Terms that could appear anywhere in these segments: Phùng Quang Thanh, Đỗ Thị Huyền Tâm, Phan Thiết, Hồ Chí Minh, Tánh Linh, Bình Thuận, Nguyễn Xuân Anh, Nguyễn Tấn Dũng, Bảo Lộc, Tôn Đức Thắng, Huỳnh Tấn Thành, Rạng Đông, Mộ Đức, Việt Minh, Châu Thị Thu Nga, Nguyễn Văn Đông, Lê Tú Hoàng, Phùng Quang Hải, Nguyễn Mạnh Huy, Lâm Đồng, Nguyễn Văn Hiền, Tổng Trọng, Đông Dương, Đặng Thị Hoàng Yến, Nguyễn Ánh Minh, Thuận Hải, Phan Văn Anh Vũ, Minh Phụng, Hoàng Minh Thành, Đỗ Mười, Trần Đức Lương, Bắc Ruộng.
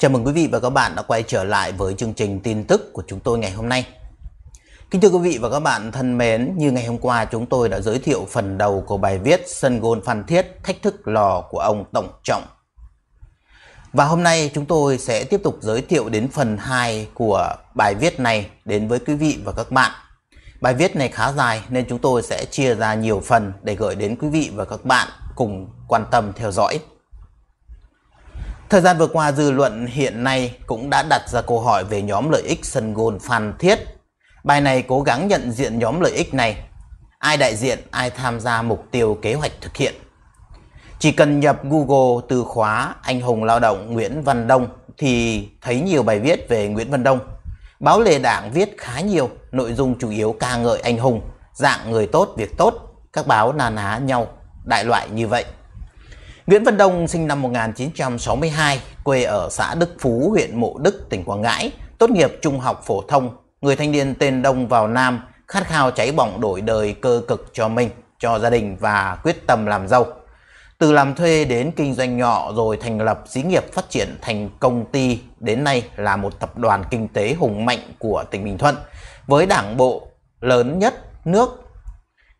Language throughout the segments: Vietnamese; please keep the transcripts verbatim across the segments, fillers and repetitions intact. Chào mừng quý vị và các bạn đã quay trở lại với chương trình tin tức của chúng tôi ngày hôm nay. Kính thưa quý vị và các bạn thân mến, như ngày hôm qua chúng tôi đã giới thiệu phần đầu của bài viết Sân Golf Phan Thiết thách thức lò của ông Tổng Trọng. Và hôm nay chúng tôi sẽ tiếp tục giới thiệu đến phần hai của bài viết này đến với quý vị và các bạn. Bài viết này khá dài nên chúng tôi sẽ chia ra nhiều phần để gửi đến quý vị và các bạn cùng quan tâm theo dõi. Thời gian vừa qua, dư luận hiện nay cũng đã đặt ra câu hỏi về nhóm lợi ích sân golf Phan Thiết. Bài này cố gắng nhận diện nhóm lợi ích này, ai đại diện, ai tham gia mục tiêu kế hoạch thực hiện. Chỉ cần nhập Google từ khóa anh hùng lao động Nguyễn Văn Đông thì thấy nhiều bài viết về Nguyễn Văn Đông. Báo Lề Đảng viết khá nhiều, nội dung chủ yếu ca ngợi anh hùng, dạng người tốt, việc tốt, các báo na ná nhau, đại loại như vậy. Nguyễn Văn Đông sinh năm một nghìn chín trăm sáu mươi hai, quê ở xã Đức Phú, huyện Mộ Đức, tỉnh Quảng Ngãi, tốt nghiệp trung học phổ thông. Người thanh niên tên Đông vào Nam, khát khao cháy bỏng đổi đời cơ cực cho mình, cho gia đình và quyết tâm làm giàu. Từ làm thuê đến kinh doanh nhỏ rồi thành lập xí nghiệp phát triển thành công ty, đến nay là một tập đoàn kinh tế hùng mạnh của tỉnh Bình Thuận, với đảng bộ lớn nhất nước.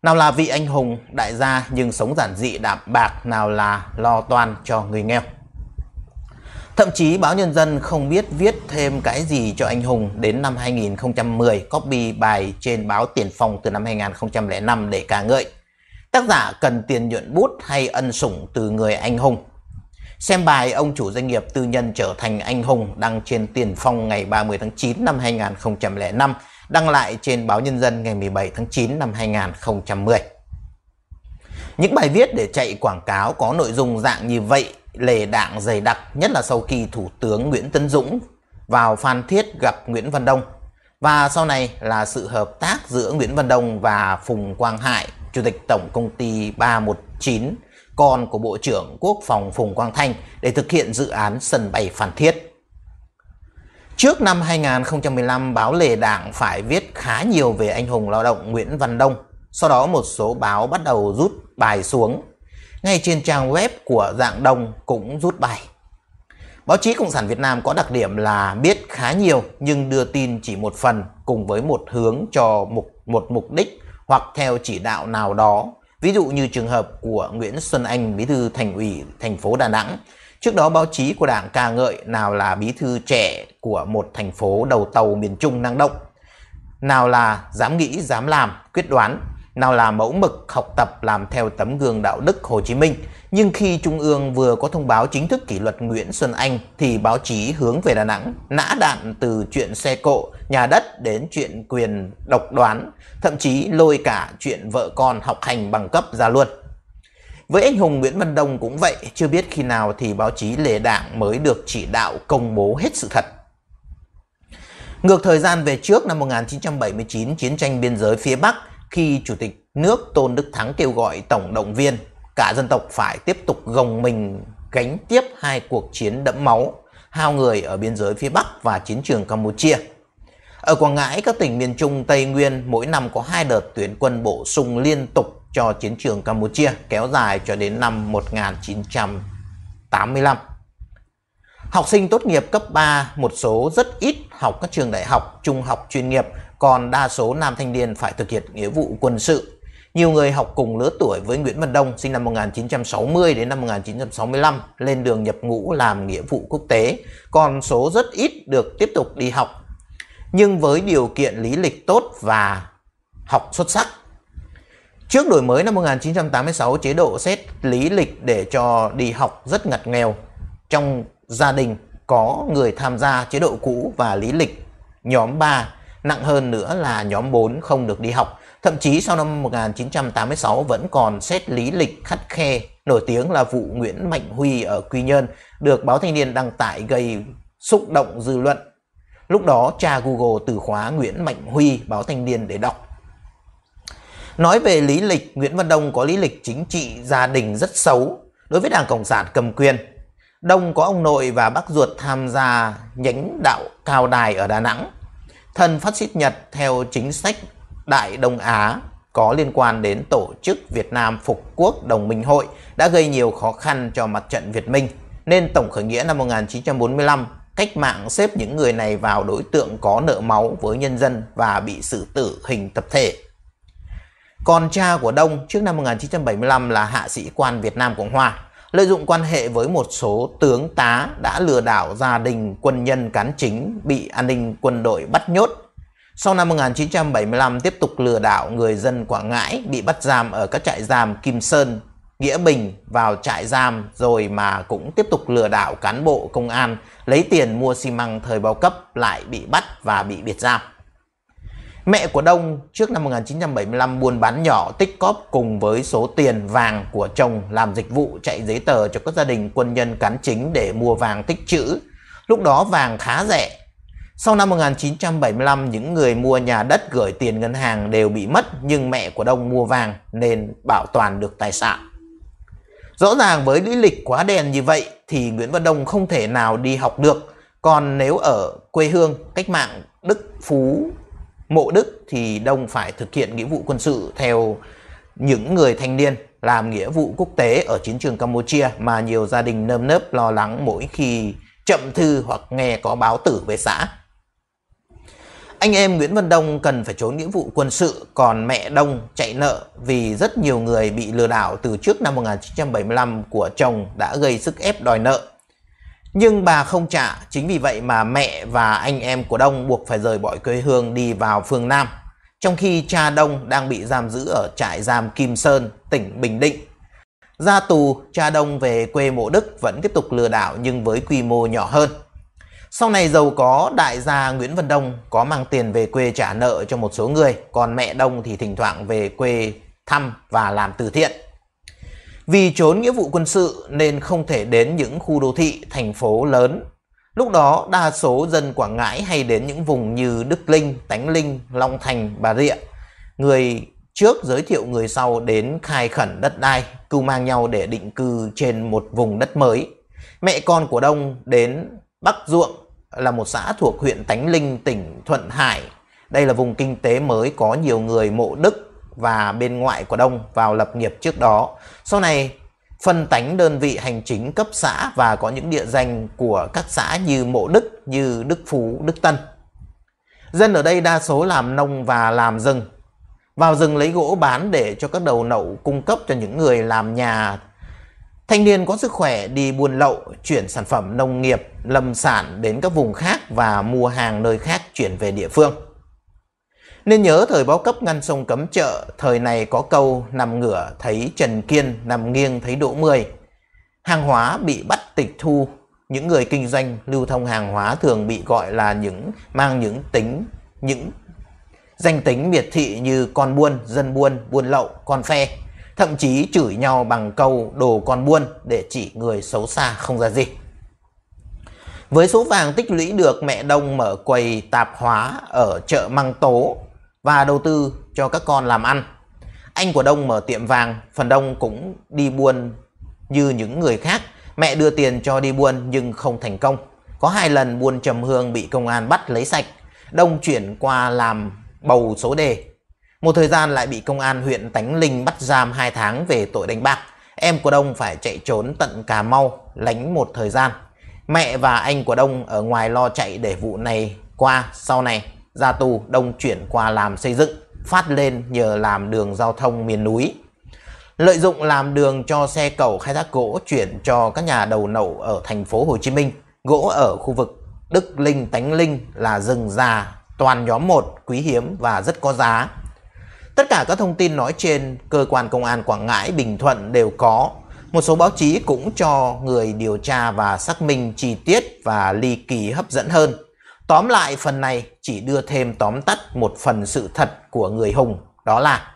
Nào là vị anh hùng, đại gia nhưng sống giản dị đạm bạc, nào là lo toan cho người nghèo. Thậm chí báo Nhân dân không biết viết thêm cái gì cho anh hùng, đến năm hai nghìn không trăm mười copy bài trên báo Tiền Phong từ năm hai nghìn không trăm lẻ năm để ca ngợi. Tác giả cần tiền nhuận bút hay ân sủng từ người anh hùng. Xem bài ông chủ doanh nghiệp tư nhân trở thành anh hùng đăng trên Tiền Phong ngày ba mươi tháng chín năm hai nghìn không trăm lẻ năm, đăng lại trên báo Nhân dân ngày mười bảy tháng chín năm hai nghìn không trăm mười. Những bài viết để chạy quảng cáo có nội dung dạng như vậy lề đảng dày đặc, nhất là sau khi Thủ tướng Nguyễn Tấn Dũng vào Phan Thiết gặp Nguyễn Văn Đông, và sau này là sự hợp tác giữa Nguyễn Văn Đông và Phùng Quang Hải, Chủ tịch Tổng Công ty ba một chín, con của Bộ trưởng Quốc phòng Phùng Quang Thanh, để thực hiện dự án sân bay Phan Thiết. Trước năm hai nghìn không trăm mười lăm, báo Lề Đảng phải viết khá nhiều về anh hùng lao động Nguyễn Văn Đông. Sau đó một số báo bắt đầu rút bài xuống. Ngay trên trang web của Rạng Đông cũng rút bài. Báo chí Cộng sản Việt Nam có đặc điểm là biết khá nhiều nhưng đưa tin chỉ một phần, cùng với một hướng cho mục, một mục đích hoặc theo chỉ đạo nào đó. Ví dụ như trường hợp của Nguyễn Xuân Anh, bí thư thành ủy thành phố Đà Nẵng. Trước đó báo chí của Đảng ca ngợi nào là bí thư trẻ của một thành phố đầu tàu miền Trung năng động, nào là dám nghĩ, dám làm, quyết đoán, nào là mẫu mực học tập làm theo tấm gương đạo đức Hồ Chí Minh. Nhưng khi Trung ương vừa có thông báo chính thức kỷ luật Nguyễn Xuân Anh thì báo chí hướng về Đà Nẵng, nã đạn từ chuyện xe cộ, nhà đất đến chuyện quyền độc đoán, thậm chí lôi cả chuyện vợ con học hành bằng cấp ra luôn. Với anh hùng Nguyễn Văn Đông cũng vậy, chưa biết khi nào thì báo chí Lề Đảng mới được chỉ đạo công bố hết sự thật. Ngược thời gian về trước, năm một nghìn chín trăm bảy mươi chín, chiến tranh biên giới phía Bắc, khi Chủ tịch nước Tôn Đức Thắng kêu gọi tổng động viên, cả dân tộc phải tiếp tục gồng mình gánh tiếp hai cuộc chiến đẫm máu, hao người ở biên giới phía Bắc và chiến trường Campuchia. Ở Quảng Ngãi, các tỉnh miền Trung, Tây Nguyên mỗi năm có hai đợt tuyển quân bổ sung liên tục cho chiến trường Campuchia kéo dài cho đến năm một nghìn chín trăm tám mươi lăm. Học sinh tốt nghiệp cấp ba, một số rất ít học các trường đại học, trung học chuyên nghiệp, còn đa số nam thanh niên phải thực hiện nghĩa vụ quân sự. Nhiều người học cùng lứa tuổi với Nguyễn Văn Đông, sinh năm một nghìn chín trăm sáu mươi đến năm một nghìn chín trăm sáu mươi lăm, lên đường nhập ngũ làm nghĩa vụ quốc tế, còn số rất ít được tiếp tục đi học. Nhưng với điều kiện lý lịch tốt và học xuất sắc. Trước đổi mới năm một nghìn chín trăm tám mươi sáu, chế độ xét lý lịch để cho đi học rất ngặt nghèo. Trong gia đình có người tham gia chế độ cũ và lý lịch nhóm ba, nặng hơn nữa là nhóm bốn không được đi học. Thậm chí sau năm một nghìn chín trăm tám mươi sáu vẫn còn xét lý lịch khắt khe. Nổi tiếng là vụ Nguyễn Mạnh Huy ở Quy Nhơn được báo Thanh Niên đăng tải gây xúc động dư luận. Lúc đó tra Google từ khóa Nguyễn Mạnh Huy báo Thanh Niên để đọc. Nói về lý lịch, Nguyễn Văn Đông có lý lịch chính trị gia đình rất xấu đối với Đảng Cộng sản cầm quyền. Đông có ông nội và bác ruột tham gia nhánh đạo Cao Đài ở Đà Nẵng, thân phát xít Nhật theo chính sách Đại Đông Á, có liên quan đến tổ chức Việt Nam Phục Quốc Đồng Minh Hội, đã gây nhiều khó khăn cho mặt trận Việt Minh, nên Tổng khởi nghĩa năm một nghìn chín trăm bốn mươi lăm cách mạng xếp những người này vào đối tượng có nợ máu với nhân dân và bị xử tử hình tập thể. Còn cha của Đông trước năm một nghìn chín trăm bảy mươi lăm là hạ sĩ quan Việt Nam Cộng Hòa, lợi dụng quan hệ với một số tướng tá đã lừa đảo gia đình quân nhân cán chính bị an ninh quân đội bắt nhốt. Sau năm một nghìn chín trăm bảy mươi lăm tiếp tục lừa đảo người dân Quảng Ngãi bị bắt giam ở các trại giam Kim Sơn, Nghĩa Bình vào trại giam, rồi mà cũng tiếp tục lừa đảo cán bộ công an lấy tiền mua xi măng thời bao cấp, lại bị bắt và bị biệt giam. Mẹ của Đông trước năm một nghìn chín trăm bảy mươi lăm buôn bán nhỏ tích cóp cùng với số tiền vàng của chồng làm dịch vụ chạy giấy tờ cho các gia đình quân nhân cán chính để mua vàng tích trữ. Lúc đó vàng khá rẻ. Sau năm một nghìn chín trăm bảy mươi lăm, những người mua nhà đất gửi tiền ngân hàng đều bị mất, nhưng mẹ của Đông mua vàng nên bảo toàn được tài sản. Rõ ràng với lý lịch quá đen như vậy thì Nguyễn Văn Đông không thể nào đi học được. Còn nếu ở quê hương cách mạng Đức Phú, Mộ Đức thì Đông phải thực hiện nghĩa vụ quân sự theo những người thanh niên, làm nghĩa vụ quốc tế ở chiến trường Campuchia mà nhiều gia đình nơm nớp lo lắng mỗi khi chậm thư hoặc nghe có báo tử về xã. Anh em Nguyễn Văn Đông cần phải trốn nghĩa vụ quân sự, còn mẹ Đông chạy nợ vì rất nhiều người bị lừa đảo từ trước năm một nghìn chín trăm bảy mươi lăm của chồng đã gây sức ép đòi nợ. Nhưng bà không trả, chính vì vậy mà mẹ và anh em của Đông buộc phải rời bỏ quê hương đi vào phương Nam. Trong khi cha Đông đang bị giam giữ ở trại giam Kim Sơn, tỉnh Bình Định. Ra tù, cha Đông về quê Mộ Đức vẫn tiếp tục lừa đảo nhưng với quy mô nhỏ hơn. Sau này giàu có, đại gia Nguyễn Văn Đông có mang tiền về quê trả nợ cho một số người, còn mẹ Đông thì thỉnh thoảng về quê thăm và làm từ thiện. Vì trốn nghĩa vụ quân sự nên không thể đến những khu đô thị, thành phố lớn. Lúc đó đa số dân Quảng Ngãi hay đến những vùng như Đức Linh, Tánh Linh, Long Thành, Bà Rịa. Người trước giới thiệu người sau đến khai khẩn đất đai, cưu mang nhau để định cư trên một vùng đất mới. Mẹ con của Đông đến Bắc Ruộng là một xã thuộc huyện Tánh Linh, tỉnh Thuận Hải. Đây là vùng kinh tế mới có nhiều người Mộ Đức và bên ngoại của Đông vào lập nghiệp trước đó. Sau này phân tánh đơn vị hành chính cấp xã và có những địa danh của các xã như Mộ Đức, như Đức Phú, Đức Tân. Dân ở đây đa số làm nông và làm rừng. Vào rừng lấy gỗ bán để cho các đầu nậu cung cấp cho những người làm nhà. Thanh niên có sức khỏe đi buôn lậu, chuyển sản phẩm nông nghiệp, lâm sản đến các vùng khác và mua hàng nơi khác chuyển về địa phương. Nên nhớ thời bao cấp ngăn sông cấm chợ, thời này có câu nằm ngửa thấy Trần Kiên, nằm nghiêng thấy Đỗ Mười. Hàng hóa bị bắt tịch thu, những người kinh doanh lưu thông hàng hóa thường bị gọi là những mang những tính, những danh tính miệt thị như con buôn, dân buôn, buôn lậu, con phe. Thậm chí chửi nhau bằng câu đồ con buôn để chỉ người xấu xa không ra gì. Với số vàng tích lũy được, mẹ Đông mở quầy tạp hóa ở chợ Măng Tố và đầu tư cho các con làm ăn. Anh của Đông mở tiệm vàng, phần Đông cũng đi buôn như những người khác. Mẹ đưa tiền cho đi buôn nhưng không thành công. Có hai lần buôn trầm hương bị công an bắt lấy sạch. Đông chuyển qua làm bầu số đề. Một thời gian lại bị công an huyện Tánh Linh bắt giam hai tháng về tội đánh bạc. Em của Đông phải chạy trốn tận Cà Mau, lánh một thời gian. Mẹ và anh của Đông ở ngoài lo chạy để vụ này qua. Sau này ra tù, Đông chuyển qua làm xây dựng, phát lên nhờ làm đường giao thông miền núi. Lợi dụng làm đường cho xe cẩu khai thác gỗ chuyển cho các nhà đầu nậu ở thành phố Hồ Chí Minh. Gỗ ở khu vực Đức Linh, Tánh Linh là rừng già, toàn nhóm một, quý hiếm và rất có giá. Tất cả các thông tin nói trên, cơ quan công an Quảng Ngãi, Bình Thuận đều có. Một số báo chí cũng cho người điều tra và xác minh chi tiết và ly kỳ hấp dẫn hơn. Tóm lại, phần này chỉ đưa thêm tóm tắt một phần sự thật của người hùng, đó là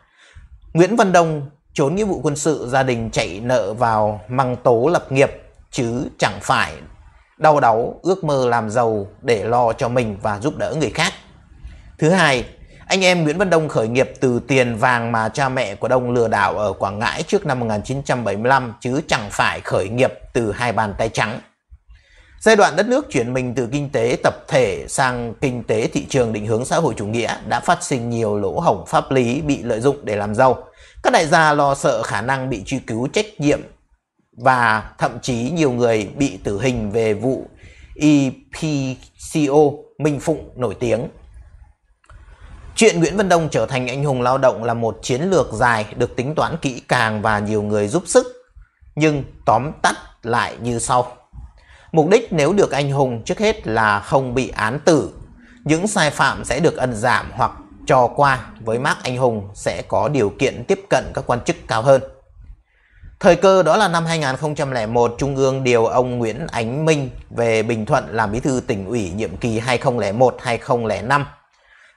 Nguyễn Văn Đông trốn nghĩa vụ quân sự, gia đình chạy nợ vào Măng Tố lập nghiệp, chứ chẳng phải đau đáu ước mơ làm giàu để lo cho mình và giúp đỡ người khác. Thứ hai, anh em Nguyễn Văn Đông khởi nghiệp từ tiền vàng mà cha mẹ của Đông lừa đảo ở Quảng Ngãi trước năm một nghìn chín trăm bảy mươi lăm, chứ chẳng phải khởi nghiệp từ hai bàn tay trắng. Giai đoạn đất nước chuyển mình từ kinh tế tập thể sang kinh tế thị trường định hướng xã hội chủ nghĩa đã phát sinh nhiều lỗ hổng pháp lý bị lợi dụng để làm giàu. Các đại gia lo sợ khả năng bị truy cứu trách nhiệm và thậm chí nhiều người bị tử hình về vụ e pê xê o Minh Phụng nổi tiếng. Chuyện Nguyễn Văn Đông trở thành anh hùng lao động là một chiến lược dài được tính toán kỹ càng và nhiều người giúp sức, nhưng tóm tắt lại như sau. Mục đích nếu được anh hùng trước hết là không bị án tử, những sai phạm sẽ được ân giảm hoặc cho qua, với mác anh hùng sẽ có điều kiện tiếp cận các quan chức cao hơn. Thời cơ đó là năm hai nghìn không trăm lẻ một, Trung ương điều ông Nguyễn Ánh Minh về Bình Thuận làm bí thư tỉnh ủy nhiệm kỳ hai nghìn không trăm lẻ một đến hai nghìn không trăm lẻ năm.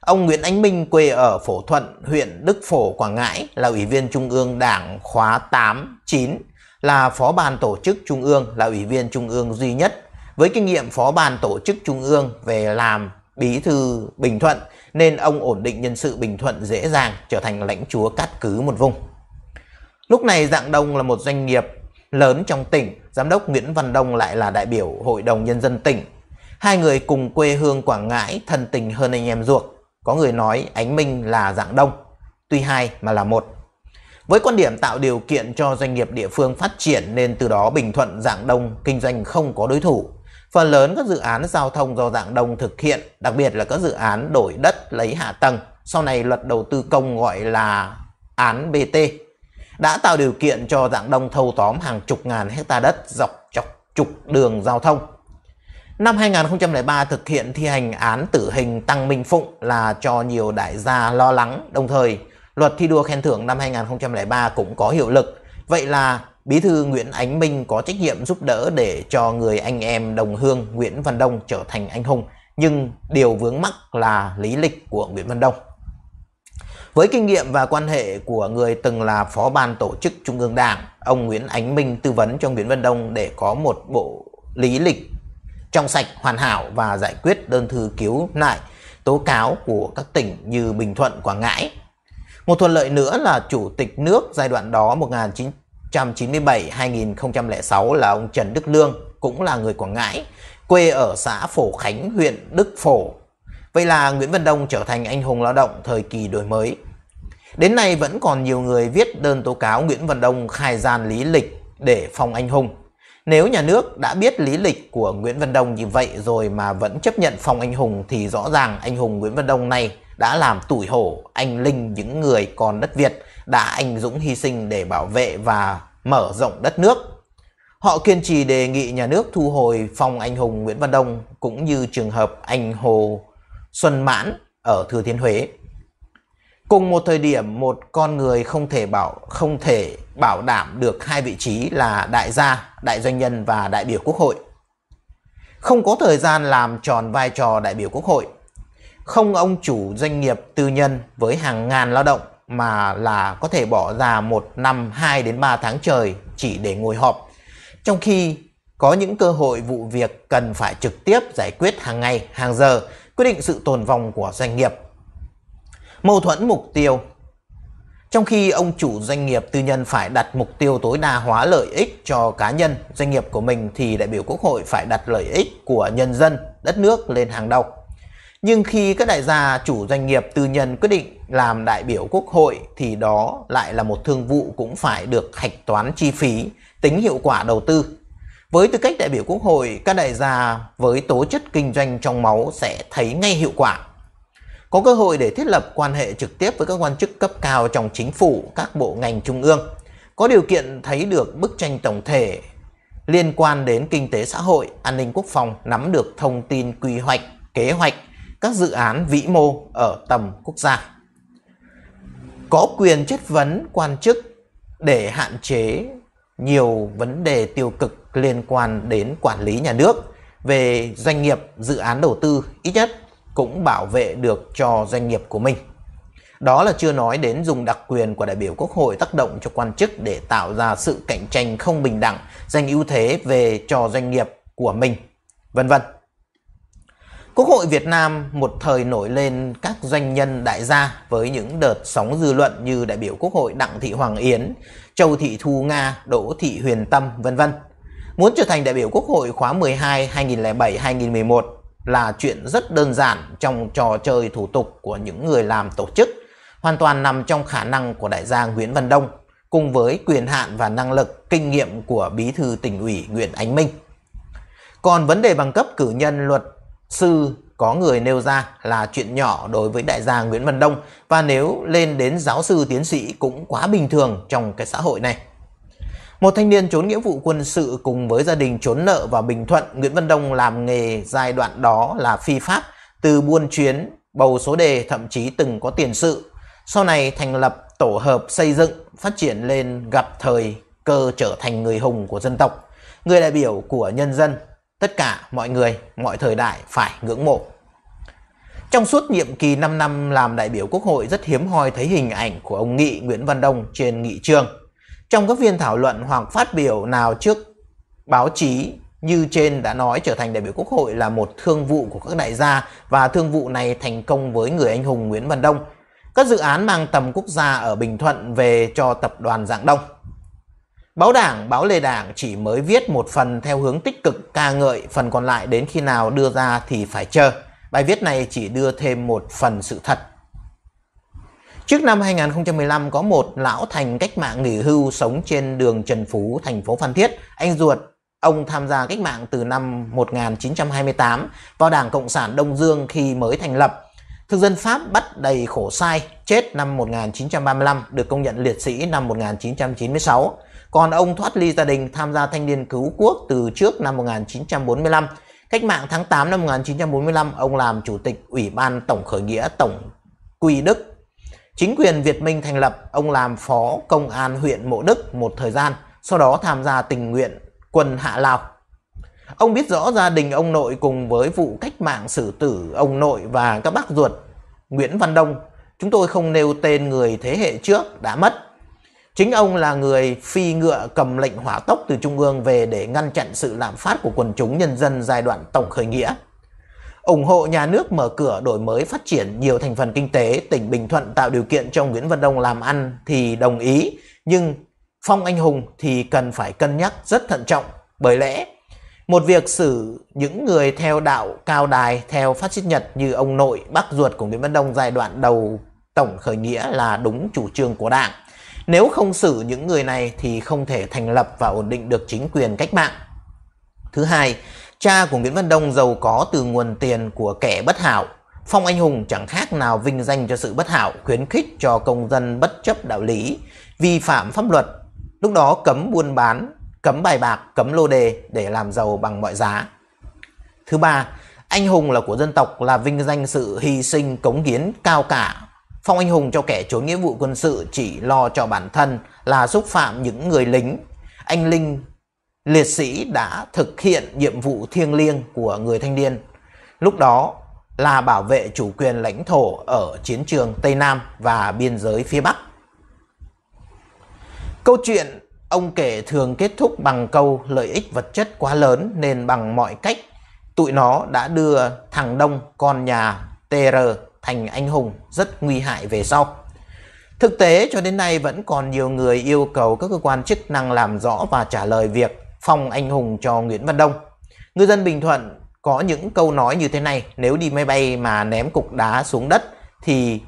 Ông Nguyễn Ánh Minh quê ở Phổ Thuận, huyện Đức Phổ, Quảng Ngãi, là ủy viên Trung ương Đảng khóa tám chín, là phó ban tổ chức Trung ương, là ủy viên Trung ương duy nhất. Với kinh nghiệm phó ban tổ chức Trung ương về làm bí thư Bình Thuận, nên ông ổn định nhân sự Bình Thuận dễ dàng, trở thành lãnh chúa cát cứ một vùng. Lúc này Rạng Đông là một doanh nghiệp lớn trong tỉnh, giám đốc Nguyễn Văn Đông lại là đại biểu Hội đồng Nhân dân tỉnh. Hai người cùng quê hương Quảng Ngãi, thân tình hơn anh em ruột. Có người nói Ánh Minh là Rạng Đông, tuy hai mà là một. Với quan điểm tạo điều kiện cho doanh nghiệp địa phương phát triển nên từ đó Bình Thuận Rạng Đông kinh doanh không có đối thủ. Phần lớn các dự án giao thông do Rạng Đông thực hiện, đặc biệt là các dự án đổi đất lấy hạ tầng, sau này luật đầu tư công gọi là án bê tê, đã tạo điều kiện cho Rạng Đông thâu tóm hàng chục ngàn hecta đất dọc chọc trục đường giao thông. Năm hai nghìn không trăm lẻ ba thực hiện thi hành án tử hình tăng Minh Phụng là cho nhiều đại gia lo lắng, đồng thời luật thi đua khen thưởng năm hai nghìn không trăm lẻ ba cũng có hiệu lực. Vậy là bí thư Nguyễn Ánh Minh có trách nhiệm giúp đỡ để cho người anh em đồng hương Nguyễn Văn Đông trở thành anh hùng, nhưng điều vướng mắc là lý lịch của Nguyễn Văn Đông. Với kinh nghiệm và quan hệ của người từng là phó ban tổ chức Trung ương Đảng, ông Nguyễn Ánh Minh tư vấn cho Nguyễn Văn Đông để có một bộ lý lịch trong sạch hoàn hảo và giải quyết đơn thư khiếu nại tố cáo của các tỉnh như Bình Thuận, Quảng Ngãi. Một thuận lợi nữa là chủ tịch nước giai đoạn đó một nghìn chín trăm chín mươi bảy đến hai nghìn không trăm lẻ sáu là ông Trần Đức Lương, cũng là người Quảng Ngãi, quê ở xã Phổ Khánh, huyện Đức Phổ. Vậy là Nguyễn Văn Đông trở thành anh hùng lao động thời kỳ đổi mới. Đến nay vẫn còn nhiều người viết đơn tố cáo Nguyễn Văn Đông khai gian lý lịch để phong anh hùng. Nếu nhà nước đã biết lý lịch của Nguyễn Văn Đông như vậy rồi mà vẫn chấp nhận phong anh hùng thì rõ ràng anh hùng Nguyễn Văn Đông này đã làm tủi hổ anh linh những người còn đất Việt đã anh dũng hy sinh để bảo vệ và mở rộng đất nước. Họ kiên trì đề nghị nhà nước thu hồi phong anh hùng Nguyễn Văn Đông, cũng như trường hợp anh Hồ Xuân Mãn ở Thừa Thiên Huế. Cùng một thời điểm, một con người không thể bảo không thể bảo đảm được hai vị trí là đại gia, đại doanh nhân và đại biểu Quốc hội. Không có thời gian làm tròn vai trò đại biểu Quốc hội. Không ông chủ doanh nghiệp tư nhân với hàng ngàn lao động mà là có thể bỏ ra một năm hai đến ba tháng trời chỉ để ngồi họp, trong khi có những cơ hội vụ việc cần phải trực tiếp giải quyết hàng ngày, hàng giờ, quyết định sự tồn vong của doanh nghiệp. Mâu thuẫn mục tiêu. Trong khi ông chủ doanh nghiệp tư nhân phải đặt mục tiêu tối đa hóa lợi ích cho cá nhân, doanh nghiệp của mình, thì đại biểu Quốc hội phải đặt lợi ích của nhân dân, đất nước lên hàng đầu. Nhưng khi các đại gia chủ doanh nghiệp tư nhân quyết định làm đại biểu Quốc hội thì đó lại là một thương vụ cũng phải được hạch toán chi phí, tính hiệu quả đầu tư. Với tư cách đại biểu Quốc hội, các đại gia với tố chất kinh doanh trong máu sẽ thấy ngay hiệu quả. Có cơ hội để thiết lập quan hệ trực tiếp với các quan chức cấp cao trong chính phủ, các bộ ngành trung ương. Có điều kiện thấy được bức tranh tổng thể liên quan đến kinh tế xã hội, an ninh quốc phòng, nắm được thông tin quy hoạch, kế hoạch, các dự án vĩ mô ở tầm quốc gia. Có quyền chất vấn quan chức để hạn chế nhiều vấn đề tiêu cực liên quan đến quản lý nhà nước về doanh nghiệp, dự án đầu tư, ít nhất cũng bảo vệ được cho doanh nghiệp của mình. Đó là chưa nói đến dùng đặc quyền của đại biểu Quốc hội tác động cho quan chức để tạo ra sự cạnh tranh không bình đẳng, giành ưu thế về cho doanh nghiệp của mình, vân vân. Quốc hội Việt Nam một thời nổi lên các doanh nhân đại gia với những đợt sóng dư luận như đại biểu Quốc hội Đặng Thị Hoàng Yến, Châu Thị Thu Nga, Đỗ Thị Huyền Tâm, vân vân. Muốn trở thành đại biểu Quốc hội khóa mười hai, hai nghìn không trăm lẻ bảy đến hai nghìn không trăm mười một là chuyện rất đơn giản trong trò chơi thủ tục của những người làm tổ chức, hoàn toàn nằm trong khả năng của đại gia Nguyễn Văn Đông cùng với quyền hạn và năng lực, kinh nghiệm của bí thư tỉnh ủy Nguyễn Ánh Minh. Còn vấn đề bằng cấp cử nhân, luật sư có người nêu ra là chuyện nhỏ đối với đại gia Nguyễn Văn Đông, và nếu lên đến giáo sư tiến sĩ cũng quá bình thường trong cái xã hội này. Một thanh niên trốn nghĩa vụ quân sự cùng với gia đình trốn nợ vào Bình Thuận, Nguyễn Văn Đông làm nghề giai đoạn đó là phi pháp, từ buôn chuyến, bầu số đề, thậm chí từng có tiền sự. Sau này thành lập tổ hợp xây dựng, phát triển lên, gặp thời cơ trở thành người hùng của dân tộc, người đại biểu của nhân dân. Tất cả mọi người, mọi thời đại phải ngưỡng mộ. Trong suốt nhiệm kỳ năm năm làm đại biểu Quốc hội, rất hiếm hoi thấy hình ảnh của ông Nghị Nguyễn Văn Đông trên nghị trường. Trong các phiên thảo luận hoặc phát biểu nào trước báo chí, như trên đã nói, trở thành đại biểu Quốc hội là một thương vụ của các đại gia, và thương vụ này thành công với người anh hùng Nguyễn Văn Đông. Các dự án mang tầm quốc gia ở Bình Thuận về cho tập đoàn Rạng Đông. Báo Đảng, báo Lê Đảng chỉ mới viết một phần theo hướng tích cực ca ngợi, phần còn lại đến khi nào đưa ra thì phải chờ. Bài viết này chỉ đưa thêm một phần sự thật. Trước năm hai nghìn không trăm mười lăm có một lão thành cách mạng nghỉ hưu sống trên đường Trần Phú, thành phố Phan Thiết. Anh ruột ông tham gia cách mạng từ năm một nghìn chín trăm hai mươi tám vào Đảng Cộng sản Đông Dương khi mới thành lập. Thực dân Pháp bắt đầy khổ sai, chết năm một nghìn chín trăm ba mươi lăm, được công nhận liệt sĩ năm một nghìn chín trăm chín mươi sáu. Còn ông thoát ly gia đình, tham gia thanh niên cứu quốc từ trước năm một nghìn chín trăm bốn mươi lăm. Cách mạng tháng tám năm một nghìn chín trăm bốn mươi lăm, ông làm chủ tịch Ủy ban Tổng khởi nghĩa Tổng Quy Đức. Chính quyền Việt Minh thành lập, ông làm phó công an huyện Mộ Đức một thời gian, sau đó tham gia tình nguyện quân Hạ Lào. Ông biết rõ gia đình ông nội cùng với vụ cách mạng xử tử ông nội và các bác ruột Nguyễn Văn Đông. Chúng tôi không nêu tên người thế hệ trước đã mất. Chính ông là người phi ngựa cầm lệnh hỏa tốc từ Trung ương về để ngăn chặn sự lạm phát của quần chúng nhân dân giai đoạn Tổng khởi nghĩa. Ủng hộ nhà nước mở cửa đổi mới phát triển nhiều thành phần kinh tế, tỉnh Bình Thuận tạo điều kiện cho Nguyễn Văn Đông làm ăn thì đồng ý, nhưng phong anh hùng thì cần phải cân nhắc rất thận trọng, bởi lẽ một việc xử những người theo đạo cao đài, theo phát xít Nhật như ông nội, bác ruột của Nguyễn Văn Đông giai đoạn đầu Tổng khởi nghĩa là đúng chủ trương của Đảng. Nếu không xử những người này thì không thể thành lập và ổn định được chính quyền cách mạng. Thứ hai, cha của Nguyễn Văn Đông giàu có từ nguồn tiền của kẻ bất hảo. Phong anh hùng chẳng khác nào vinh danh cho sự bất hảo, khuyến khích cho công dân bất chấp đạo lý, vi phạm pháp luật. Lúc đó cấm buôn bán, cấm bài bạc, cấm lô đề để làm giàu bằng mọi giá. Thứ ba, anh hùng là của dân tộc, là vinh danh sự hy sinh, cống hiến cao cả. Phong anh hùng cho kẻ trốn nghĩa vụ quân sự chỉ lo cho bản thân là xúc phạm những người lính, anh linh, liệt sĩ đã thực hiện nhiệm vụ thiêng liêng của người thanh niên. Lúc đó là bảo vệ chủ quyền lãnh thổ ở chiến trường Tây Nam và biên giới phía Bắc. Câu chuyện ông kể thường kết thúc bằng câu lợi ích vật chất quá lớn nên bằng mọi cách tụi nó đã đưa thằng Đông, con nhà tê rờ, thành anh hùng rất nguy hại về sau. Thực tế cho đến nay vẫn còn nhiều người yêu cầu các cơ quan chức năng làm rõ và trả lời việc phong anh hùng cho Nguyễn Văn Đông. Người dân Bình Thuận có những câu nói như thế này: nếu đi máy bay mà ném cục đá xuống đất thì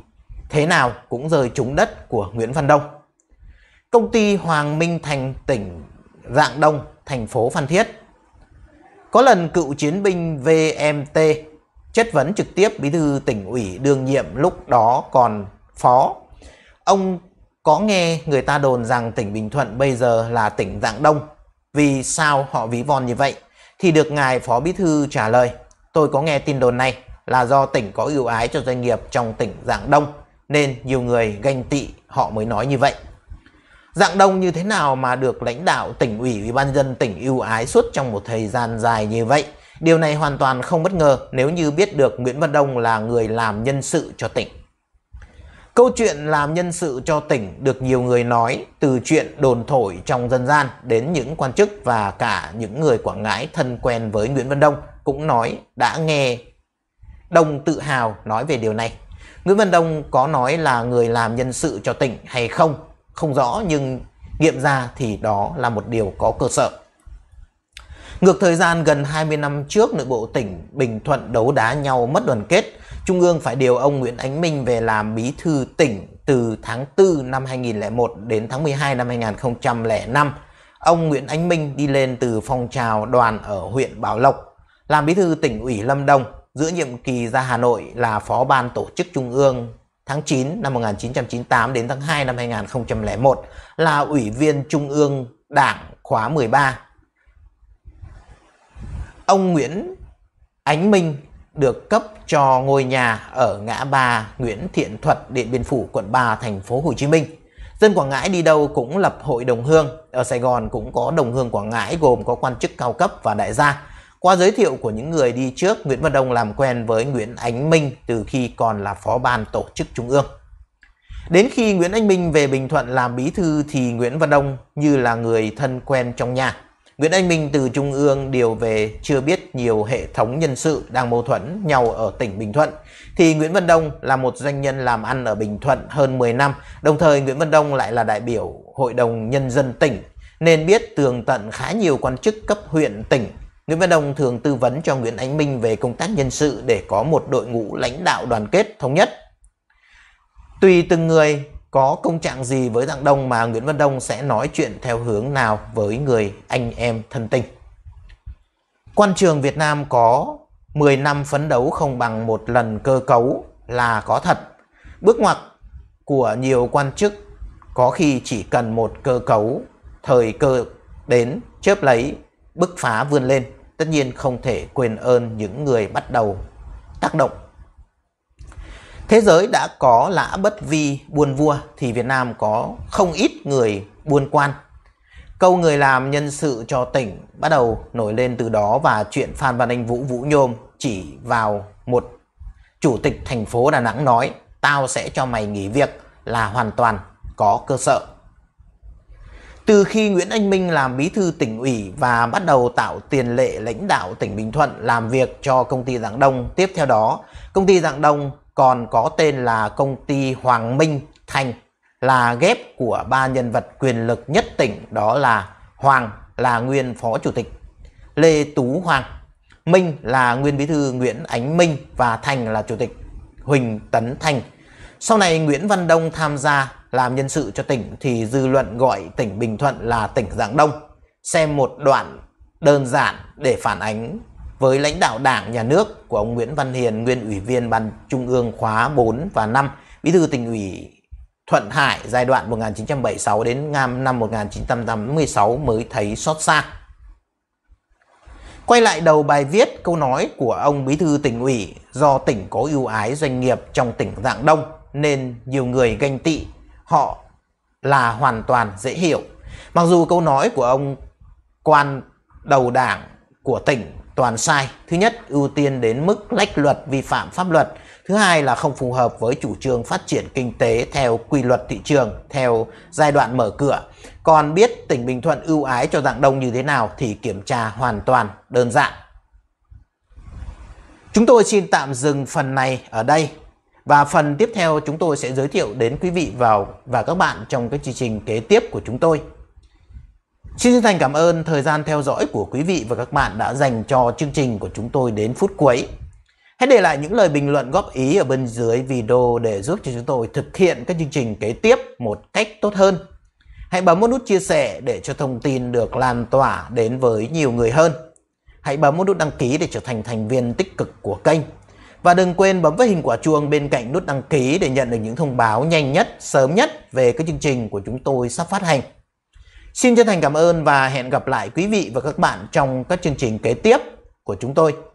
thế nào cũng rơi trúng đất của Nguyễn Văn Đông. Công ty Hoàng Minh Thành, tỉnh Rạng Đông, thành phố Phan Thiết. Có lần cựu chiến binh vê em tê chất vấn trực tiếp bí thư tỉnh ủy đương nhiệm, lúc đó còn phó. Ông có nghe người ta đồn rằng tỉnh Bình Thuận bây giờ là tỉnh Rạng Đông, vì sao họ ví von như vậy? Thì được ngài phó bí thư trả lời: tôi có nghe tin đồn này là do tỉnh có ưu ái cho doanh nghiệp trong tỉnh Rạng Đông, nên nhiều người ganh tị họ mới nói như vậy. Rạng Đông như thế nào mà được lãnh đạo tỉnh ủy, ủy ban nhân dân tỉnh ưu ái suốt trong một thời gian dài như vậy? Điều này hoàn toàn không bất ngờ nếu như biết được Nguyễn Văn Đông là người làm nhân sự cho tỉnh. Câu chuyện làm nhân sự cho tỉnh được nhiều người nói, từ chuyện đồn thổi trong dân gian đến những quan chức và cả những người Quảng Ngãi thân quen với Nguyễn Văn Đông cũng nói đã nghe Đông tự hào nói về điều này. Nguyễn Văn Đông có nói là người làm nhân sự cho tỉnh hay không, không rõ, nhưng nghiệm ra thì đó là một điều có cơ sở. Ngược thời gian gần hai mươi năm trước, nội bộ tỉnh Bình Thuận đấu đá nhau mất đoàn kết. Trung ương phải điều ông Nguyễn Ánh Minh về làm bí thư tỉnh từ tháng tư năm hai nghìn không trăm lẻ một đến tháng mười hai năm hai nghìn không trăm lẻ năm. Ông Nguyễn Ánh Minh đi lên từ phong trào đoàn ở huyện Bảo Lộc, làm bí thư tỉnh ủy Lâm Đồng, giữa nhiệm kỳ ra Hà Nội là phó ban tổ chức trung ương tháng chín năm một nghìn chín trăm chín mươi tám đến tháng hai năm hai nghìn không trăm lẻ một, là ủy viên trung ương Đảng khóa mười ba. Ông Nguyễn Ánh Minh được cấp cho ngôi nhà ở ngã ba Nguyễn Thiện Thuật, Điện Biên Phủ, quận ba, thành phố Hồ Chí Minh. Dân Quảng Ngãi đi đâu cũng lập hội đồng hương, ở Sài Gòn cũng có đồng hương Quảng Ngãi gồm có quan chức cao cấp và đại gia. Qua giới thiệu của những người đi trước, Nguyễn Văn Đông làm quen với Nguyễn Ánh Minh từ khi còn là phó ban tổ chức trung ương. Đến khi Nguyễn Ánh Minh về Bình Thuận làm bí thư thì Nguyễn Văn Đông như là người thân quen trong nhà. Nguyễn Ánh Minh từ trung ương điều về chưa biết nhiều hệ thống nhân sự đang mâu thuẫn nhau ở tỉnh Bình Thuận. Thì Nguyễn Văn Đông là một doanh nhân làm ăn ở Bình Thuận hơn mười năm. Đồng thời Nguyễn Văn Đông lại là đại biểu Hội đồng Nhân dân tỉnh nên biết tường tận khá nhiều quan chức cấp huyện tỉnh. Nguyễn Văn Đông thường tư vấn cho Nguyễn Ánh Minh về công tác nhân sự để có một đội ngũ lãnh đạo đoàn kết thống nhất. Tùy từng người có công trạng gì với Rạng Đông mà Nguyễn Văn Đông sẽ nói chuyện theo hướng nào với người anh em thân tình. Quan trường Việt Nam có mười năm phấn đấu không bằng một lần cơ cấu là có thật. Bước ngoặt của nhiều quan chức có khi chỉ cần một cơ cấu, thời cơ đến, chớp lấy, bứt phá vươn lên. Tất nhiên không thể quên ơn những người bắt đầu tác động. Thế giới đã có lã bất vi buôn vua thì Việt Nam có không ít người buôn quan. Câu người làm nhân sự cho tỉnh bắt đầu nổi lên từ đó, và chuyện Phan Văn Anh Vũ Vũ Nhôm chỉ vào một chủ tịch thành phố Đà Nẵng nói tao sẽ cho mày nghỉ việc là hoàn toàn có cơ sở. Từ khi Nguyễn Anh Minh làm bí thư tỉnh ủy và bắt đầu tạo tiền lệ lãnh đạo tỉnh Bình Thuận làm việc cho công ty Rạng Đông, tiếp theo đó công ty Rạng Đông còn có tên là công ty Hoàng Minh Thành, là ghép của ba nhân vật quyền lực nhất tỉnh, đó là Hoàng là nguyên phó chủ tịch Lê Tú Hoàng, Minh là nguyên bí thư Nguyễn Ánh Minh và Thành là chủ tịch Huỳnh Tấn Thành. Sau này Nguyễn Văn Đông tham gia làm nhân sự cho tỉnh thì dư luận gọi tỉnh Bình Thuận là tỉnh Rạng Đông. Xem một đoạn đơn giản để phản ánh với lãnh đạo Đảng, Nhà nước của ông Nguyễn Văn Hiền, nguyên ủy viên Ban Trung ương khóa bốn và năm, bí thư tỉnh ủy Thuận Hải giai đoạn một nghìn chín trăm bảy mươi sáu đến năm một nghìn chín trăm tám mươi sáu mới thấy xót xa. Quay lại đầu bài viết, câu nói của ông bí thư tỉnh ủy do tỉnh có ưu ái doanh nghiệp trong tỉnh Rạng Đông nên nhiều người ganh tị họ là hoàn toàn dễ hiểu. Mặc dù câu nói của ông quan đầu Đảng của tỉnh toàn sai. Thứ nhất, ưu tiên đến mức lách luật, vi phạm pháp luật. Thứ hai là không phù hợp với chủ trương phát triển kinh tế theo quy luật thị trường, theo giai đoạn mở cửa. Còn biết tỉnh Bình Thuận ưu ái cho Rạng Đông như thế nào thì kiểm tra hoàn toàn đơn giản. Chúng tôi xin tạm dừng phần này ở đây, và phần tiếp theo chúng tôi sẽ giới thiệu đến quý vị vào và các bạn trong cái chương trình kế tiếp của chúng tôi. Xin chân thành cảm ơn thời gian theo dõi của quý vị và các bạn đã dành cho chương trình của chúng tôi đến phút cuối. Hãy để lại những lời bình luận góp ý ở bên dưới video để giúp cho chúng tôi thực hiện các chương trình kế tiếp một cách tốt hơn. Hãy bấm một nút chia sẻ để cho thông tin được lan tỏa đến với nhiều người hơn. Hãy bấm một nút đăng ký để trở thành thành viên tích cực của kênh. Và đừng quên bấm vào hình quả chuông bên cạnh nút đăng ký để nhận được những thông báo nhanh nhất, sớm nhất về các chương trình của chúng tôi sắp phát hành. Xin chân thành cảm ơn và hẹn gặp lại quý vị và các bạn trong các chương trình kế tiếp của chúng tôi.